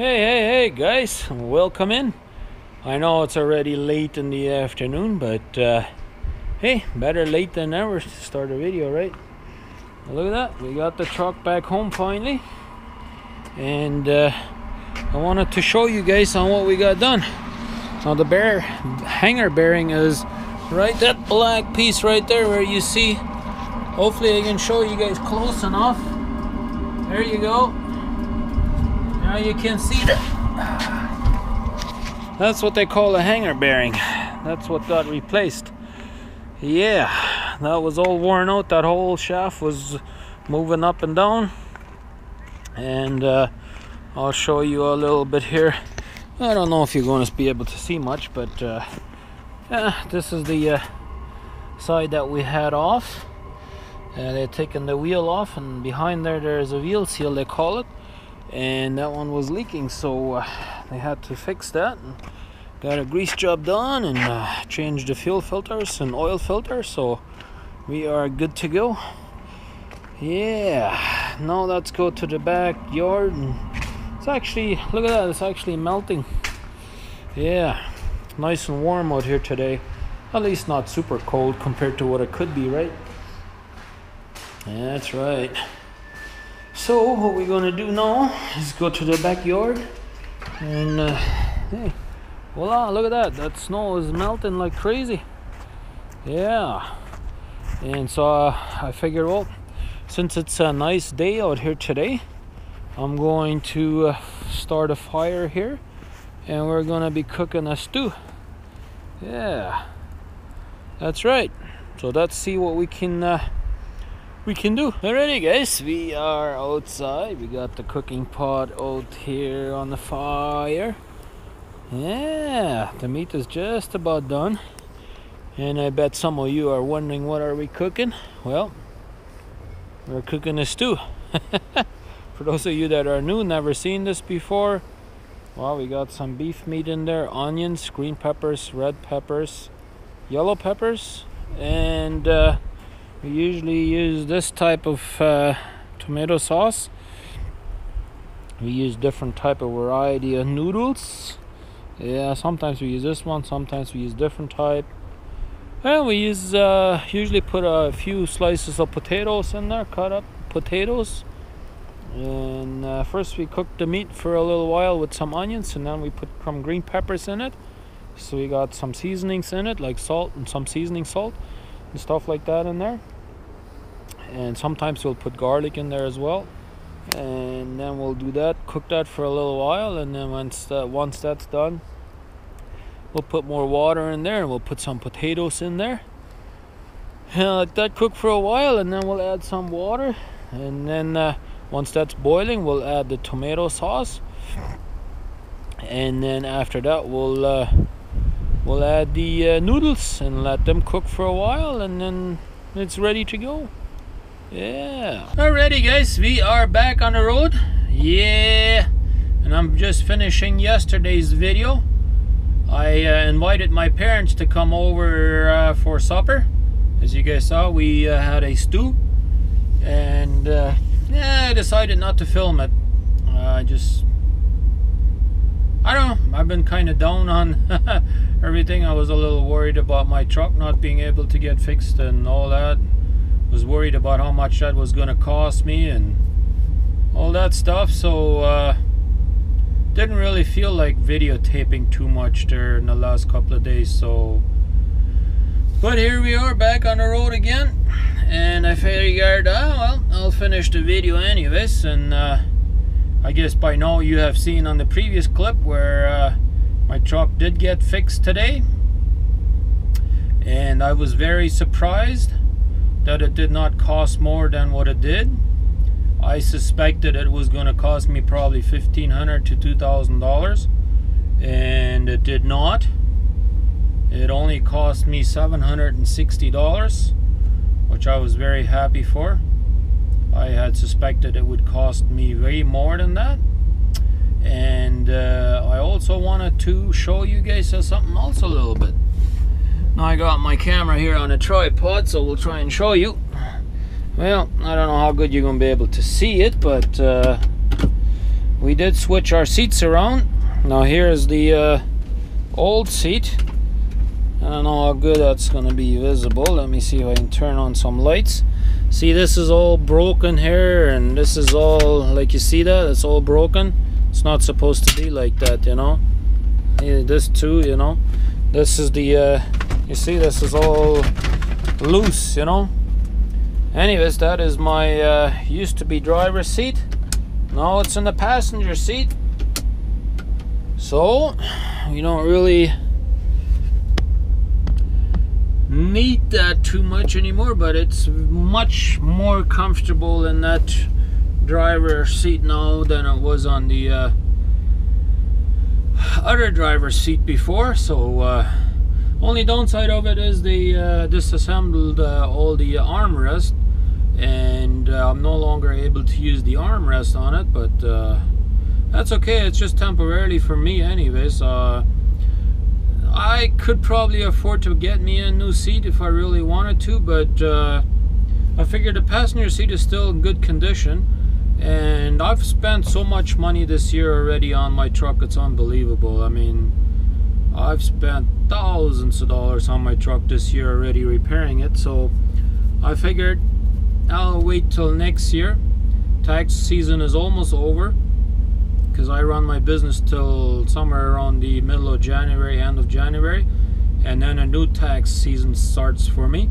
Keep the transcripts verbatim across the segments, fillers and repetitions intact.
Hey, hey, hey guys, welcome in. I know it's already late in the afternoon, but uh, hey, better late than never to start a video, right? Look at that, we got the truck back home finally. And uh, I wanted to show you guys on what we got done. Now the bear, hanger bearing is right, that black piece right there where you see. Hopefully I can show you guys close enough. There you go. Now you can see that. That's what they call a hanger bearing. That's what got replaced. Yeah, that was all worn out. That whole shaft was moving up and down. And uh, I'll show you a little bit here. I don't know if you're going to be able to see much, but uh, yeah, this is the uh, side that we had off. Uh, they're taking the wheel off, and behind there there is a wheel seal, they call it, and that one was leaking, so uh, they had to fix that. And got a grease job done and uh, changed the fuel filters and oil filter, so we are good to go. Yeah, now let's go to the backyard. And it's actually, look at that, it's actually melting. Yeah, nice and warm out here today, at least not super cold compared to what it could be, right? That's right. So what we're gonna do now is go to the backyard and uh, hey, voila, look at that, that snow is melting like crazy. Yeah, and so uh, I figure, well, since it's a nice day out here today, I'm going to uh, start a fire here, and we're gonna be cooking a stew. Yeah, that's right. So let's see what we can uh, we can do. Alrighty guys, we are outside. We got the cooking pot out here on the fire. Yeah, the meat is just about done, and I bet some of you are wondering, what are we cooking? Well, we're cooking a stew. For those of you that are new, never seen this before, well, we got some beef meat in there, onions, green peppers, red peppers, yellow peppers, and uh, we usually use this type of uh, tomato sauce. We use different type of variety of noodles. Yeah, sometimes we use this one, sometimes we use different type. And we use uh, usually put a few slices of potatoes in there, cut up potatoes. And uh, first we cook the meat for a little while with some onions, and then we put some green peppers in it. So we got some seasonings in it, like salt and some seasoning salt. And stuff like that in there, and sometimes we'll put garlic in there as well, and then we'll do that, cook that for a little while, and then once that, once that's done, we'll put more water in there, and we'll put some potatoes in there, and let that cook for a while, and then we'll add some water, and then uh, once that's boiling, we'll add the tomato sauce, and then after that we'll uh, We'll add the uh, noodles and let them cook for a while, and then it's ready to go. Yeah. Alrighty guys, we are back on the road. Yeah. And I'm just finishing yesterday's video. I uh, invited my parents to come over uh, for supper. As you guys saw, we uh, had a stew. And uh, yeah, I decided not to film it. I uh, just... I don't know, I've been kind of down on everything. I was a little worried about my truck not being able to get fixed and all that. Was worried about how much that was going to cost me and all that stuff. So, uh, didn't really feel like videotaping too much there in the last couple of days. So, but here we are back on the road again. And I figured, ah, well, I'll finish the video anyways. And, uh, I guess by now you have seen on the previous clip where uh, my truck did get fixed today, and I was very surprised that it did not cost more than what it did. I suspected it was going to cost me probably fifteen hundred to two thousand dollars, and it did not. It only cost me seven hundred sixty dollars, which I was very happy for. I had suspected it would cost me way more than that. And uh, I also wanted to show you guys something else a little bit. Now I got my camera here on a tripod, so we'll try and show you. Well, I don't know how good you're going to be able to see it, but uh, We did switch our seats around. Now here is the uh, old seat. I don't know how good that's gonna be visible. Let me see if I can turn on some lights. See, this is all broken here, and this is all, like, you see that? It's all broken. It's not supposed to be like that, you know. This too, you know. This is the, uh, you see, this is all loose, you know. Anyways, that is my uh, used to be driver's seat. Now it's in the passenger seat. So, you don't really need that too much anymore, but it's much more comfortable in that driver's seat now than it was on the uh, other driver's seat before. So uh, only downside of it is they uh, disassembled uh, all the armrest, and uh, I'm no longer able to use the armrest on it, but uh, that's okay. It's just temporarily for me anyways. uh, I could probably afford to get me a new seat if I really wanted to, but uh, I figured the passenger seat is still in good condition, and I've spent so much money this year already on my truck, it's unbelievable. I mean, I've spent thousands of dollars on my truck this year already repairing it, so I figured I'll wait till next year. Tax season is almost over, because I run my business till somewhere around the middle of January, end of January, and then a new tax season starts for me.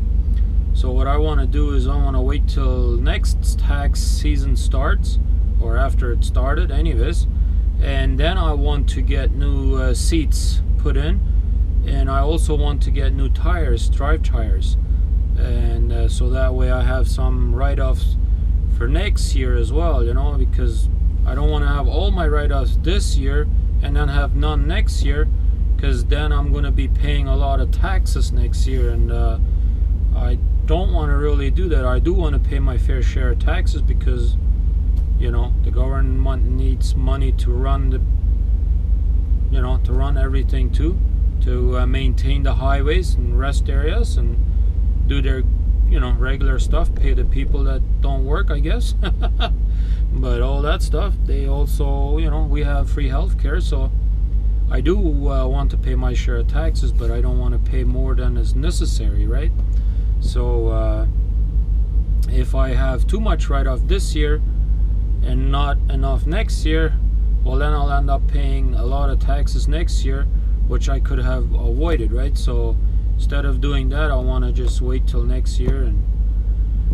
So what I want to do is I want to wait till next tax season starts, or after it started anyways, and then I want to get new uh, seats put in, and I also want to get new tires, drive tires, and uh, so that way I have some write-offs for next year as well, you know, because I don't want to have all my write-offs this year and then have none next year, because then I'm going to be paying a lot of taxes next year, and uh, I don't want to really do that. I do want to pay my fair share of taxes, because, you know, the government needs money to run the, you know, to run everything too, to uh, maintain the highways and rest areas and do their, you know, regular stuff, pay the people that don't work, I guess. But all that stuff, they also, you know, we have free health care, so I do uh, want to pay my share of taxes, but I don't want to pay more than is necessary, right? So uh, if I have too much write-off this year and not enough next year, well, then I'll end up paying a lot of taxes next year, which I could have avoided, right? So instead of doing that, I want to just wait till next year and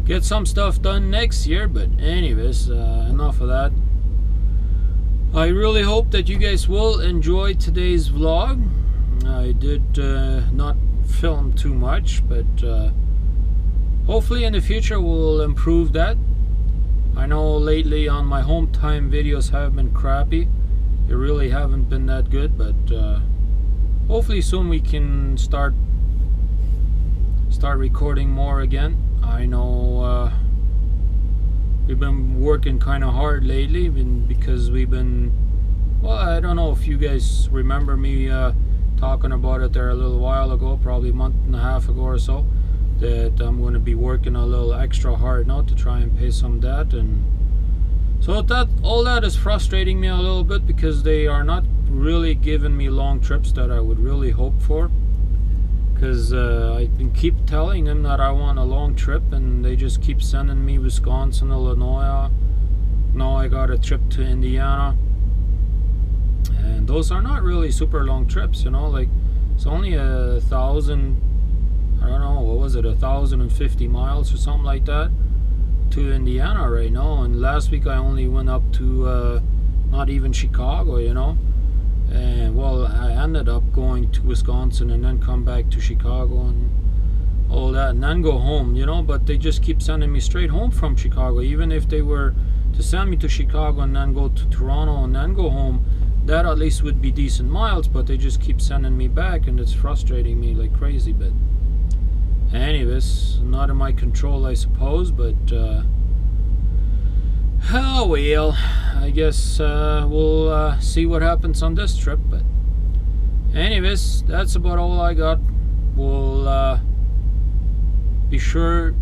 get some stuff done next year. But anyways, uh, enough of that. I really hope that you guys will enjoy today's vlog. I did uh, not film too much, but uh, hopefully in the future we'll improve that. I know lately on my home time videos have been crappy. They really haven't been that good, but uh, hopefully soon we can start start recording more again. I know uh, we've been working kind of hard lately, because we've been, well, I don't know if you guys remember me uh, talking about it there a little while ago, probably a month and a half ago or so, that I'm going to be working a little extra hard now to try and pay some debt. And so that, all that is frustrating me a little bit, because they are not really giving me long trips that I would really hope for. Because uh, I keep telling them that I want a long trip, and they just keep sending me Wisconsin, Illinois. Now I got a trip to Indiana, and those are not really super long trips, you know. Like, it's only a thousand, I don't know, what was it, a thousand and fifty miles or something like that to Indiana right now. And last week I only went up to uh, not even Chicago, you know. And well, I ended up going to Wisconsin and then come back to Chicago and all that, and then go home, you know. But they just keep sending me straight home from Chicago. Even if they were to send me to Chicago and then go to Toronto and then go home, that at least would be decent miles, but they just keep sending me back, and it's frustrating me like crazy. But anyways, not in my control, I suppose, but uh oh well, I guess uh, we'll uh, see what happens on this trip. But anyways, that's about all I got. We'll uh, be sure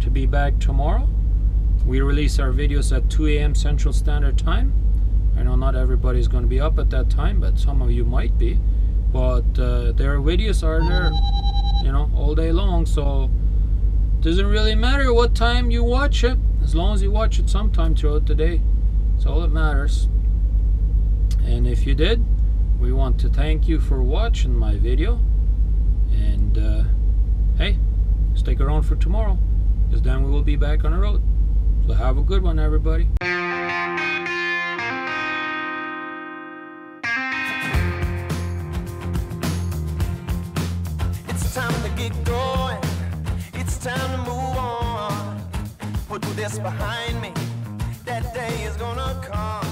to be back tomorrow We release our videos at two A M Central Standard Time. I know not everybody's going to be up at that time, but some of you might be. But uh, their videos are there, you know, all day long. So doesn't really matter what time you watch it, as long as you watch it sometime throughout the day. That's all that matters. And if you did, we want to thank you for watching my video. And uh, hey, stick around for tomorrow, because then we will be back on the road. So have a good one, everybody. It's time to get going. It's time to move on. Put this behind me. That day is gonna come.